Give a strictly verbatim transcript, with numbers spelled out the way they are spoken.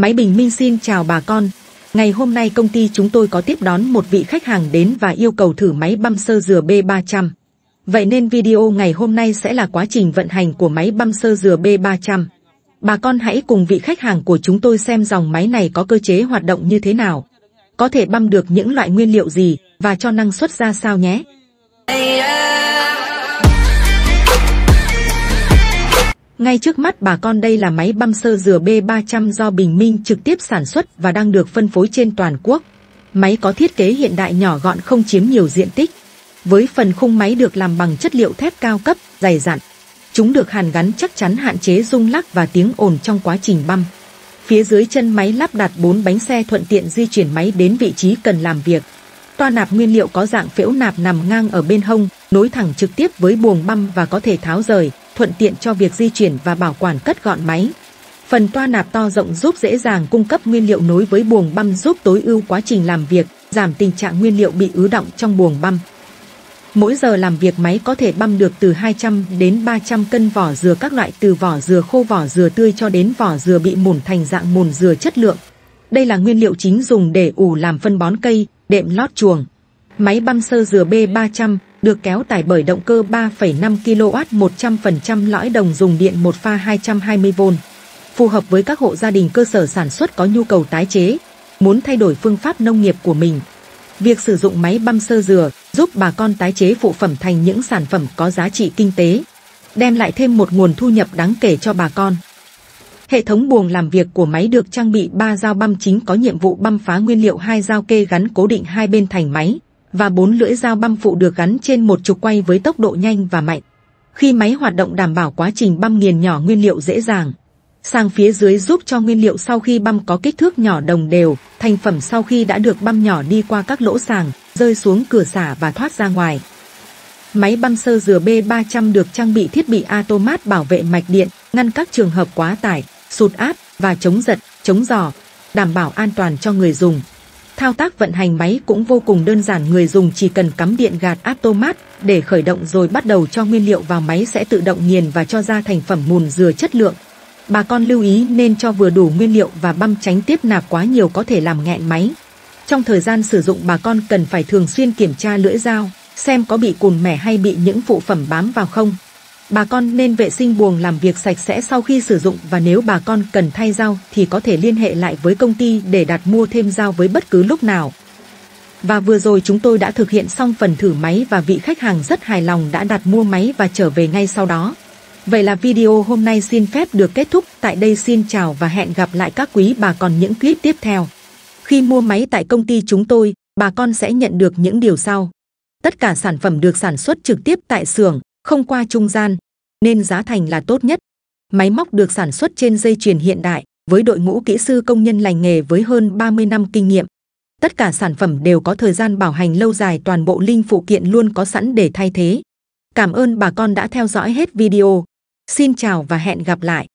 Máy Bình Minh xin chào bà con. Ngày hôm nay công ty chúng tôi có tiếp đón một vị khách hàng đến và yêu cầu thử máy băm sơ dừa B ba trăm. Vậy nên video ngày hôm nay sẽ là quá trình vận hành của máy băm sơ dừa B ba trăm. Bà con hãy cùng vị khách hàng của chúng tôi xem dòng máy này có cơ chế hoạt động như thế nào, có thể băm được những loại nguyên liệu gì và cho năng suất ra sao nhé. Ngay trước mắt bà con đây là máy băm sơ dừa B ba trăm do Bình Minh trực tiếp sản xuất và đang được phân phối trên toàn quốc. Máy có thiết kế hiện đại nhỏ gọn không chiếm nhiều diện tích. Với phần khung máy được làm bằng chất liệu thép cao cấp, dày dặn. Chúng được hàn gắn chắc chắn hạn chế rung lắc và tiếng ồn trong quá trình băm. Phía dưới chân máy lắp đặt bốn bánh xe thuận tiện di chuyển máy đến vị trí cần làm việc. Toa nạp nguyên liệu có dạng phễu nạp nằm ngang ở bên hông, nối thẳng trực tiếp với buồng băm và có thể tháo rời, thuận tiện cho việc di chuyển và bảo quản cất gọn máy. Phần toa nạp to rộng giúp dễ dàng cung cấp nguyên liệu nối với buồng băm, giúp tối ưu quá trình làm việc, giảm tình trạng nguyên liệu bị ứ đọng trong buồng băm. Mỗi giờ làm việc máy có thể băm được từ hai trăm đến ba trăm cân vỏ dừa các loại, từ vỏ dừa khô, vỏ dừa tươi cho đến vỏ dừa bị mùn thành dạng mùn dừa chất lượng. Đây là nguyên liệu chính dùng để ủ làm phân bón cây, đệm lót chuồng. Máy băm sơ dừa B ba trăm được kéo tải bởi động cơ ba phẩy năm ki lô oát một trăm phần trăm lõi đồng, dùng điện một pha hai trăm hai mươi vôn. Phù hợp với các hộ gia đình cơ sở sản xuất có nhu cầu tái chế, muốn thay đổi phương pháp nông nghiệp của mình. Việc sử dụng máy băm sơ dừa giúp bà con tái chế phụ phẩm thành những sản phẩm có giá trị kinh tế, đem lại thêm một nguồn thu nhập đáng kể cho bà con. Hệ thống buồng làm việc của máy được trang bị ba dao băm chính có nhiệm vụ băm phá nguyên liệu, hai dao kê gắn cố định hai bên thành máy và bốn lưỡi dao băm phụ được gắn trên một trục quay với tốc độ nhanh và mạnh. Khi máy hoạt động đảm bảo quá trình băm nghiền nhỏ nguyên liệu dễ dàng. Sang phía dưới giúp cho nguyên liệu sau khi băm có kích thước nhỏ đồng đều, thành phẩm sau khi đã được băm nhỏ đi qua các lỗ sàng, rơi xuống cửa xả và thoát ra ngoài. Máy băm sơ dừa B ba trăm được trang bị thiết bị automat bảo vệ mạch điện, ngăn các trường hợp quá tải, sụt áp và chống giật, chống giò, đảm bảo an toàn cho người dùng. Thao tác vận hành máy cũng vô cùng đơn giản, người dùng chỉ cần cắm điện gạt automat để khởi động rồi bắt đầu cho nguyên liệu vào, máy sẽ tự động nghiền và cho ra thành phẩm mùn dừa chất lượng. Bà con lưu ý nên cho vừa đủ nguyên liệu và băm, tránh tiếp nạp quá nhiều có thể làm nghẹn máy. Trong thời gian sử dụng bà con cần phải thường xuyên kiểm tra lưỡi dao, xem có bị cùn mẻ hay bị những phụ phẩm bám vào không. Bà con nên vệ sinh buồng làm việc sạch sẽ sau khi sử dụng, và nếu bà con cần thay dao thì có thể liên hệ lại với công ty để đặt mua thêm dao với bất cứ lúc nào. Và vừa rồi chúng tôi đã thực hiện xong phần thử máy và vị khách hàng rất hài lòng đã đặt mua máy và trở về ngay sau đó. Vậy là video hôm nay xin phép được kết thúc tại đây. Xin chào và hẹn gặp lại các quý bà con những clip tiếp theo. Khi mua máy tại công ty chúng tôi, bà con sẽ nhận được những điều sau. Tất cả sản phẩm được sản xuất trực tiếp tại xưởng, không qua trung gian, nên giá thành là tốt nhất. Máy móc được sản xuất trên dây chuyền hiện đại, với đội ngũ kỹ sư công nhân lành nghề với hơn ba mươi năm kinh nghiệm. Tất cả sản phẩm đều có thời gian bảo hành lâu dài, toàn bộ linh phụ kiện luôn có sẵn để thay thế. Cảm ơn bà con đã theo dõi hết video. Xin chào và hẹn gặp lại.